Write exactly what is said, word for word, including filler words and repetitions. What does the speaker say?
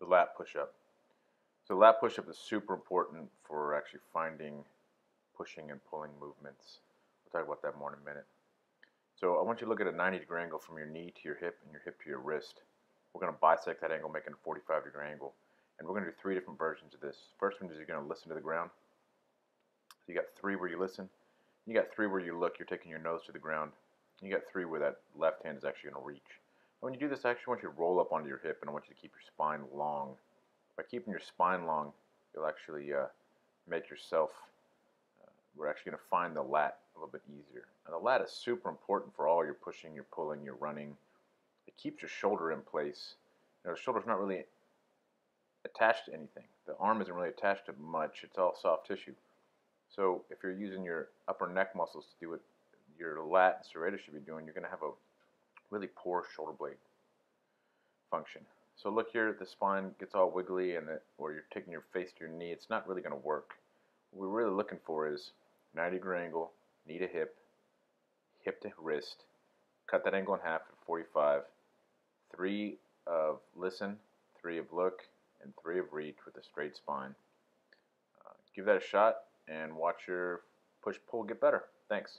the lat push-up. So lat push-up is super important for actually finding pushing and pulling movements. We'll talk about that more in a minute. So I want you to look at a ninety degree angle from your knee to your hip and your hip to your wrist. We're going to bisect that angle, making a forty-five degree angle. And we're going to do three different versions of this. First one is you're going to listen to the ground. So you got three where you listen. You got three where you look. You're taking your nose to the ground. You got three where that left hand is actually going to reach. And when you do this, I actually want you to roll up onto your hip, and I want you to keep your spine long. By keeping your spine long, you'll actually uh, make yourself, uh, we're actually going to find the lat a little bit easier. And the lat is super important for all your pushing, your pulling, your running. It keeps your shoulder in place. You know, the shoulder's not really attached to anything. The arm isn't really attached to much. It's all soft tissue. So if you're using your upper neck muscles to do what your lat and serratus should be doing, you're going to have a really poor shoulder blade function. So look here, the spine gets all wiggly, and it, or you're taking your face to your knee, it's not really going to work. What we're really looking for is ninety degree angle, knee to hip, hip to wrist, cut that angle in half at forty-five, three of listen, three of look, and three of reach with a straight spine. Uh, give that a shot and watch your push-pull get better. Thanks.